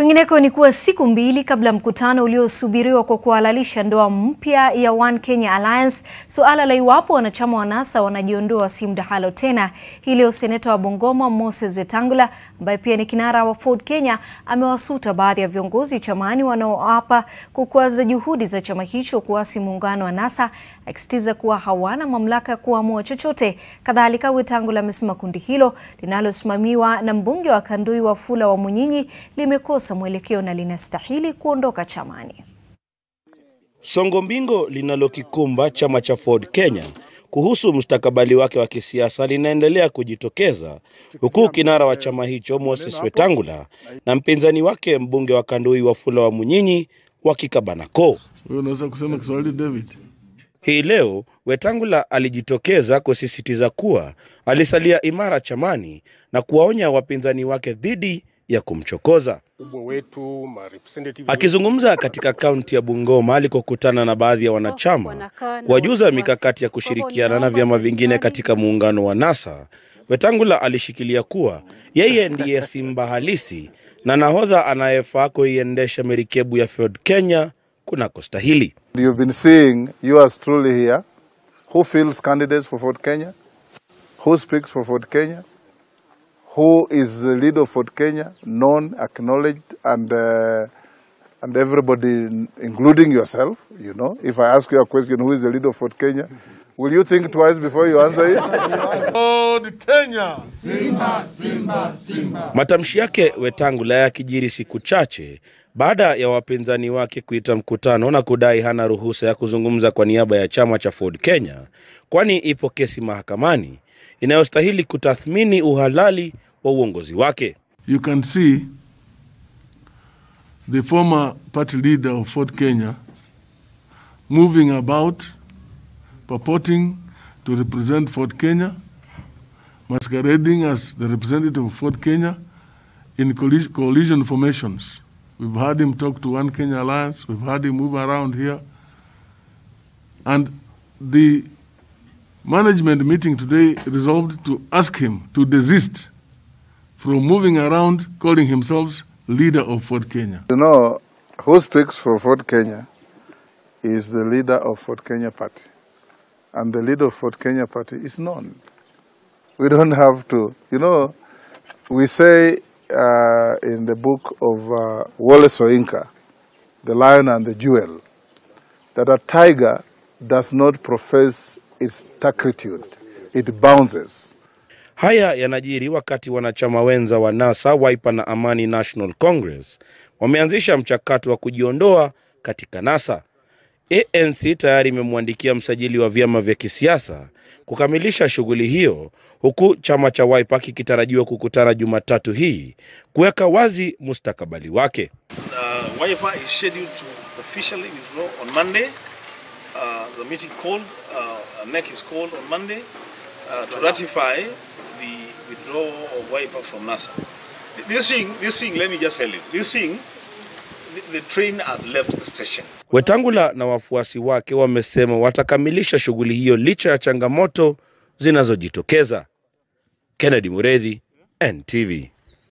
Kwingineko ni kuwa siku mbili kabla mkutano uliosubiriwa kwa kuhalalisha ndoa mpya ya One Kenya Alliance, suala la iwapo wanachama wa NASA wanajiondoa si mdahalo tena. Hii leo seneta wa Bungoma Moses Wetang'ula, ambaye pia ni kinara wa Ford Kenya, amewasuta baadhi ya viongozi chamani wanaoapa kukwaza juhudi za chama hicho kuasi muungano wa NASA, akisitiza kuwa hawana mamlaka kuamua chochote. Kadhalika Wetang'ula amesema kundi hilo linalosimamiwa na mbunge wa Kandui Wafula Wamunyinyi limekosa mwelekeo na linastahili kuondoka chamani. Songombingo linalokikumba chama cha Ford Kenya kuhusu mustakabali wake wa kisiasa linaendelea kujitokeza, huku kinara wa chama hicho Moses Wetang'ula na mpinzani wake mbunge wa Kandui Wafula Wamunyinyi wakikabana koo. Wewe unaweza kusema Kiswahili, David? Hii leo Wetang'ula alijitokeza kusisitiza kuwa alisalia imara chamani na kuwaonya wapinzani wake dhidi ya kumchokoza. Akizungumza katika kaunti ya Bungoma alikokutana na baadhi ya wanachama kuwajuza mikakati ya kushirikiana na vyama vingine katika muungano wa NASA, Wetang'ula alishikilia kuwa yeye ndiye simba halisi na nahodha anayefaa kuiendesha merikebu ya Ford Kenya kunakostahili. You've been seeing yours truly here, who fields candidates for Ford Kenya, who speaks for Ford Kenya, who is the leader of Ford Kenya, known, acknowledged, and everybody, including yourself, you know. If I ask you a question, who is the leader of Ford Kenya, will you think twice before you answer it? Ford Kenya! Simba, Simba, Simba! Matamshi yake Wetang'ula yakijiri siku chache baada ya wapinzani wake kuita mkutano na kudai hana ruhusa ya kuzungumza kwa niaba ya chama cha Ford Kenya, kwani ipo kesi mahakamani inayostahili kutathmini uhalali wa uongozi wake. You can see the former party leader of Ford Kenya moving about, purporting to represent Ford Kenya, masquerading as the representative of Ford Kenya in coalition formations. We've heard him talk to One Kenya Alliance, we've heard him move around here. And the management meeting today resolved to ask him to desist from moving around calling himself leader of Ford Kenya. You know, who speaks for Ford Kenya is the leader of Ford Kenya Party. And the leader of Ford Kenya Party is known. We don't have to, you know, we say in the book of Wole Soyinka, The Lion and the Jewel, that a tiger does not profess its tacritude, it bounces. Haya yanajiri wakati wanachama wenza wa NASA, Wiper na Amani National Congress wameanzisha mchakato wa kujiondoa katika NASA. ANC tayari imemwandikia msajili wa vyama vya kisiasa kukamilisha shughuli hiyo, huku chama cha Wiper kikitarajiwa kukutana Jumatatu hii kuweka wazi mustakabali wake. Wiper is scheduled to officially withdraw on Monday. The meeting called NEC is called on Monday to ratify the withdrawal of Wiper from NASA. This thing, let me just tell you, this thing, the train has left the station. Wetang'ula na wafuasi wake wamesema watakamilisha shughuli hiyo licha ya changamoto zinazojitokeza. Kennedy Muredhi, NTV.